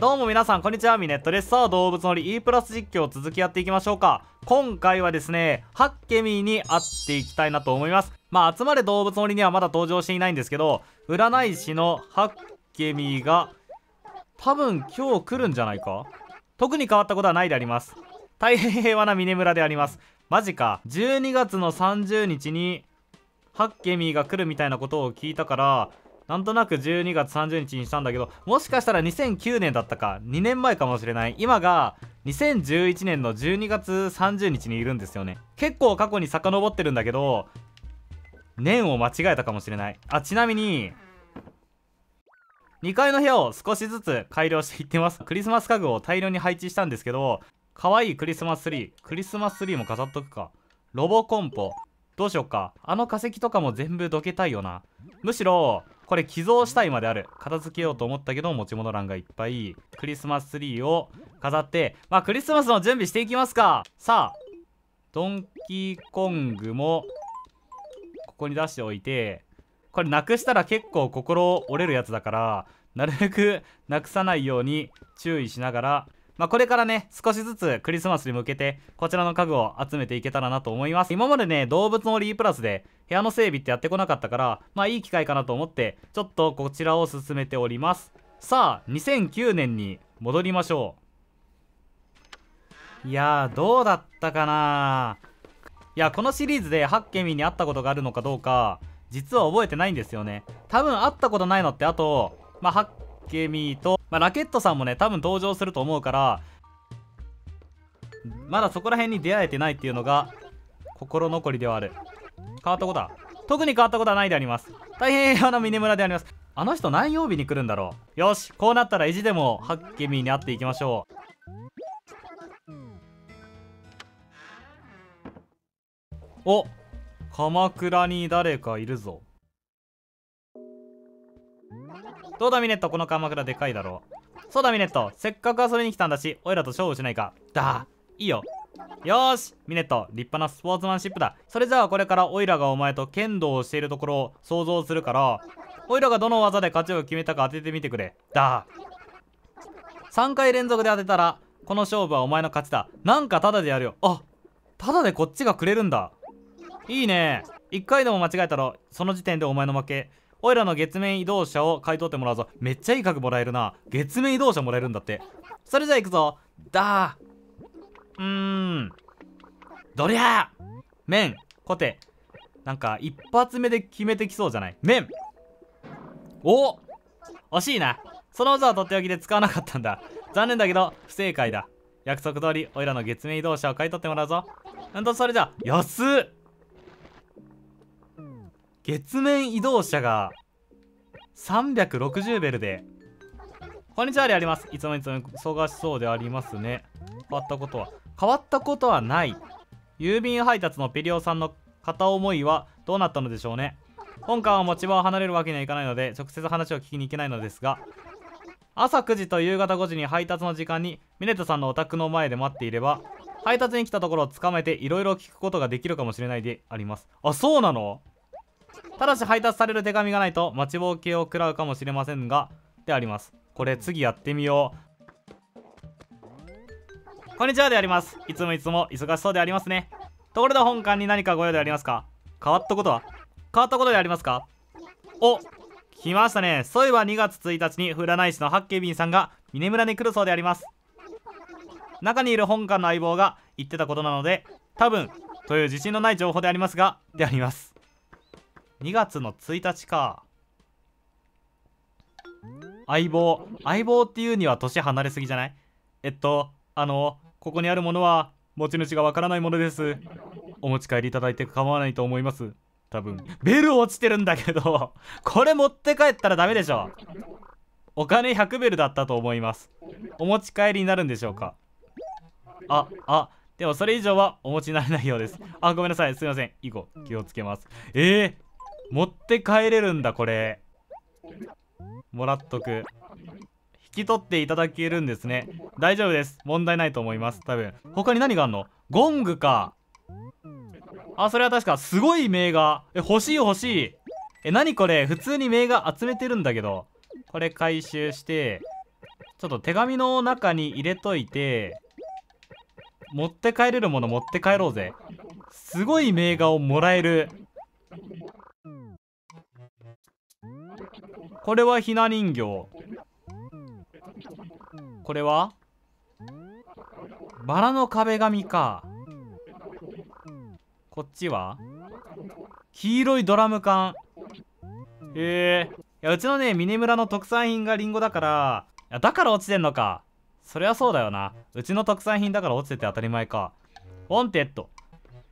どうも皆さんこんにちは、ミネットです。さあ、動物の森 E プラス実況を続きやっていきましょうか。今回はですね、ハッケミーに会っていきたいなと思います。まあ、集まれ動物の森にはまだ登場していないんですけど、占い師のハッケミーが多分今日来るんじゃないか。特に変わったことはないであります。大変平和なミネ村であります。マジか。12月の30日にハッケミーが来るみたいなことを聞いたから、なんとなく12月30日にしたんだけど、もしかしたら2009年だったか、2年前かもしれない。今が2011年の12月30日にいるんですよね。結構過去に遡ってるんだけど、年を間違えたかもしれない。あ、ちなみに2階の部屋を少しずつ改良していってます。クリスマス家具を大量に配置したんですけど、可愛いクリスマスツリー、クリスマスツリーも飾っとくか。ロボコンポどうしよっか。あの化石とかも全部どけたいよな。むしろこれ寄贈したいまである。片付けようと思ったけど持ち物欄がいっぱい。クリスマスツリーを飾って、まあクリスマスの準備していきますか。さあ、ドンキーコングもここに出しておいて、これなくしたら結構心折れるやつだから、なるべくなくさないように注意しながら、まあこれからね、少しずつクリスマスに向けてこちらの家具を集めていけたらなと思います。今までね、動物の森プラスで部屋の整備ってやってこなかったから、まあいい機会かなと思ってちょっとこちらを進めております。さあ、2009年に戻りましょう。いやー、どうだったかな。いや、このシリーズでハッケミーに会ったことがあるのかどうか実は覚えてないんですよね。多分会ったことないのって、あとまあハッケミーとまあ、ラケットさんもね、多分登場すると思うから、まだそこら辺に出会えてないっていうのが心残りではある。変わったことは特に変わったことはないであります。大変平和なミネ村であります。あの人何曜日に来るんだろう。よし、こうなったら意地でもハッケミーに会っていきましょう。お、鎌倉に誰かいるぞ。どうだミネット、この鎌倉でかいだろう。そうだミネット、せっかく遊びに来たんだし、おいらと勝負しないか。だ、いいよ。よーしミネット、立派なスポーツマンシップだ。それじゃあこれからおいらがお前と剣道をしているところを想像するから、おいらがどの技で勝ちを決めたか当ててみてくれ。だ、3回連続で当てたらこの勝負はお前の勝ちだ。なんかタダでやるよ。あ、タダでこっちがくれるんだ。いいね。1回でも間違えたらその時点でお前の負け。おいらの月面移動車を買い取ってもらうぞ。めっちゃいい額もらえるな。月面移動車もらえるんだって。それじゃあ行くぞ。だー。どりゃー。面、小手。なんか一発目で決めてきそうじゃない。面。お、惜しいな。その技はとっておきで使わなかったんだ。残念だけど不正解だ。約束通りおいらの月面移動車を買い取ってもらうぞ。うんと、それじゃあ、安っ。月面移動車が360ベルで。こんにちはであります。いつもいつも忙しそうでありますね。変わったことはない。郵便配達のペリオさんの片思いはどうなったのでしょうね。本館は持ち場を離れるわけにはいかないので直接話を聞きに行けないのですが、朝9時と夕方5時に配達の時間にミネットさんのお宅の前で待っていれば、配達に来たところをつかめていろいろ聞くことができるかもしれないであります。あ、そうなの。ただし配達される手紙がないと待ちぼうけを食らうかもしれませんが、であります。これ次やってみよう。こんにちはであります。いつもいつも忙しそうでありますね。ところで本館に何かご用でありますか。変わったことでありますか。お、来ましたね。そういえば2月1日に占い師のハッケミーさんがミネ村に来るそうであります。中にいる本館の相棒が言ってたことなので、多分という自信のない情報でありますが、であります。2月の1日か。相棒っていうには年離れすぎじゃない。ここにあるものは持ち主がわからないものです。お持ち帰りいただいて構わないと思います。多分ベル落ちてるんだけどこれ持って帰ったらダメでしょ。お金100ベルだったと思います。お持ち帰りになるんでしょうか。あでもそれ以上はお持ちになれないようです。あ、ごめんなさい、すいません。以後気をつけます。持って帰れるんだ。これもらっとく。引き取っていただけるんですね。大丈夫です、問題ないと思います。多分他に何があんの。ゴングか。あ、それは確かすごい名画。欲しい。何これ。普通に名画集めてるんだけど、これ回収してちょっと手紙の中に入れといて、持って帰れるもの持って帰ろうぜ。すごい名画をもらえる。これはひな人形。これはバラの壁紙か。こっちは黄色いドラム缶。いやうちのねミネ村の特産品がリンゴだから、いやだから落ちてんのか。そりゃそうだよな、うちの特産品だから落ちてて当たり前か。ウォンテッド、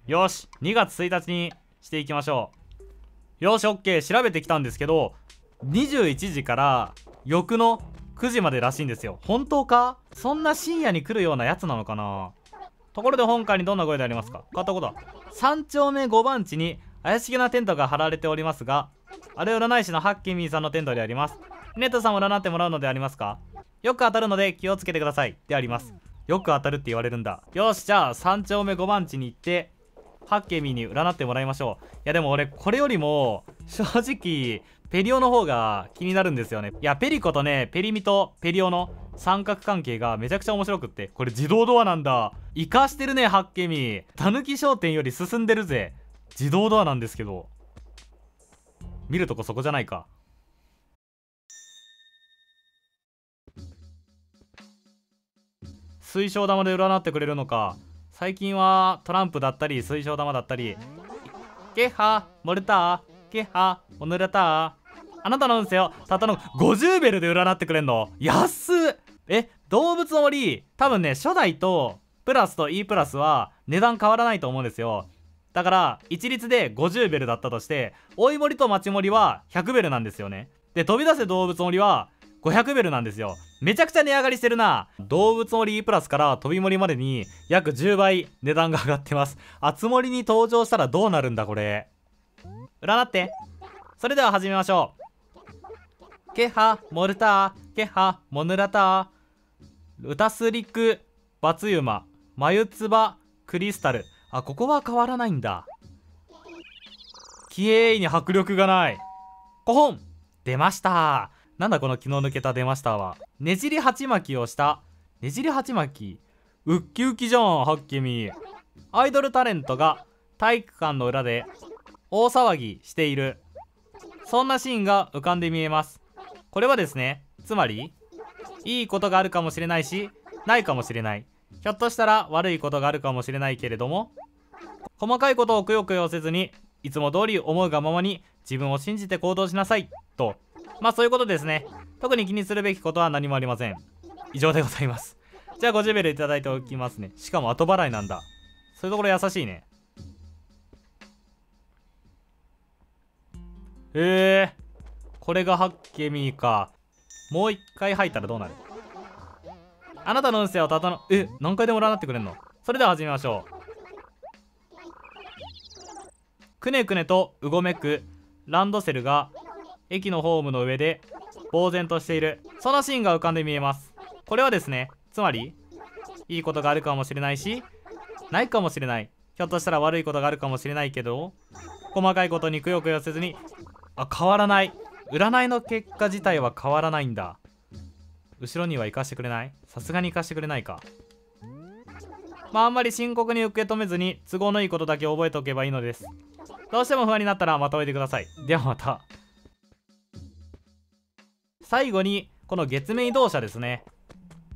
よし2月1日にしていきましょう。よし OK、 調べてきたんですけど21時から翌の9時までらしいんですよ。本当か？そんな深夜に来るようなやつなのかな。ところで本館にどんなご用でありますか。買ったことは3丁目5番地に怪しげなテントが張られておりますが、あれ占い師のハッキミーさんのテントであります。ミネタさんを占ってもらうのでありますか。よく当たるので気をつけてくださいであります。よく当たるって言われるんだ。よし、じゃあ3丁目5番地に行ってハッケミーに占ってもらいましょう。いやでも俺これよりも正直ペリオの方が気になるんですよね。いやペリコとねペリミとペリオの三角関係がめちゃくちゃ面白くって、これ自動ドアなんだ。活かしてるねハッケミー。たぬき商店より進んでるぜ。自動ドアなんですけど、見るとこそこじゃないか。水晶玉で占ってくれるのか。最近はトランプだったり水晶玉だったり。ゲハモルターゲハモヌラター、あなたの運勢をたったの50ベルで占ってくれんの。安っ。動物の森多分ね初代とプラスと E プラスは値段変わらないと思うんですよ。だから一律で50ベルだったとして、老い森と町森は100ベルなんですよね。で飛び出せ動物森は500ベルなんですよ。めちゃくちゃ値上がりしてるな。動物森 E プラスから飛び森までに約10倍値段が上がってます。あつ森に登場したらどうなるんだこれ。占って。それでは始めましょう。ケハモルターケハモヌラターウタスリクバツユママユツバクリスタル。あ、ここは変わらないんだ。きれいに迫力がない。5本出ました。なんだこの気の抜けた出ましたは。ねじり鉢巻きをした。ねじり鉢巻きウッキウキじゃんハッキミ。アイドルタレントが体育館の裏で大騒ぎしている、そんなシーンが浮かんで見えます。これはですね、つまりいいことがあるかもしれないしないかもしれない、ひょっとしたら悪いことがあるかもしれないけれども、細かいことをくよくよせずにいつも通り思うがままに自分を信じて行動しなさいと、まあそういうことですね。特に気にするべきことは何もありません。以上でございます。じゃあ50ベルいただいておきますね。しかも後払いなんだ。そういうところ優しいね。これがハッケミーか。もう一回入ったらどうなる。あなたの運勢をたたの何回でも占ってくれんの。それでは始めましょう。くねくねとうごめくランドセルが駅のホームの上で呆然としている、そのシーンが浮かんで見えます。これはですね、つまりいいことがあるかもしれないしないかもしれない、ひょっとしたら悪いことがあるかもしれないけど、細かいことにくよくよせずに、あ、変わらない。占いの結果自体は変わらないんだ。後ろには行かしてくれない。さすがに行かしてくれないか。まああんまり深刻に受け止めずに都合のいいことだけ覚えておけばいいのです。どうしても不安になったらまたおいでください。ではまた。最後にこの月面移動車ですね、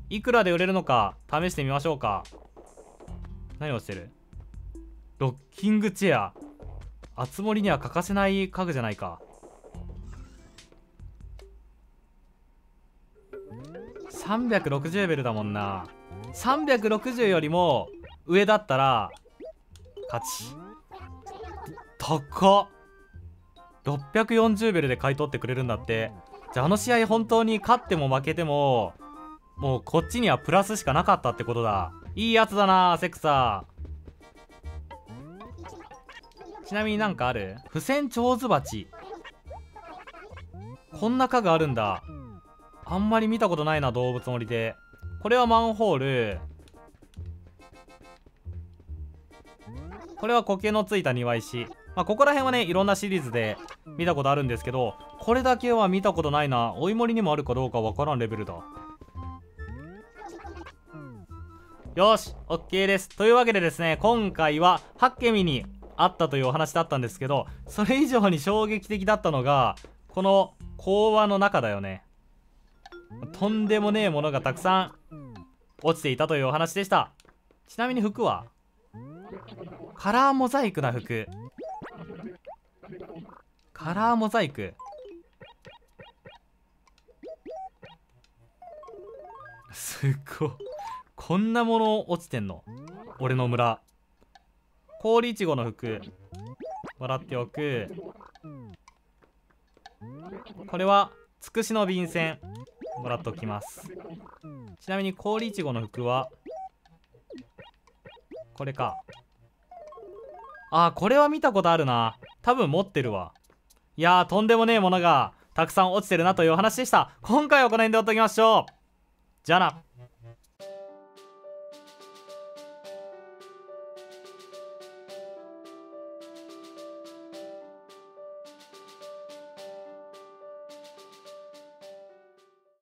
いくらで売れるのか試してみましょうか。何をしてる。ロッキングチェア、あつ森には欠かせない家具じゃないか。360ベルだもんな。360よりも上だったら勝ち。高っ。640ベルで買い取ってくれるんだって。じゃあ、あの試合本当に勝っても負けてももうこっちにはプラスしかなかったってことだ。いいやつだなセクサー。ちなみになんかある。付箋蝶ズバチ、こんな家具あるんだ。あんまり見たことないな動物森で。これはマンホール、これは苔のついた庭石。まあここら辺はねいろんなシリーズで見たことあるんですけど、これだけは見たことないな。おいもりにもあるかどうかわからんレベルだ。よし、OK です。というわけでですね、今回はハッケミに会ったというお話だったんですけど、それ以上に衝撃的だったのが、この講話の中だよね。とんでもねえものがたくさん落ちていたというお話でした。ちなみに服はカラーモザイクな服。カラーモザイク。すっごい。こんなもの落ちてんの。俺の村。氷いちごの服。もらっておく。これはつくしの便箋。もらっておきます。ちなみに氷いちごの服はこれか。あー、これは見たことあるな。多分持ってるわ。いやー、とんでもねえものがたくさん落ちてるなというお話でした。今回はこの辺で終わっておきましょう。じゃあな。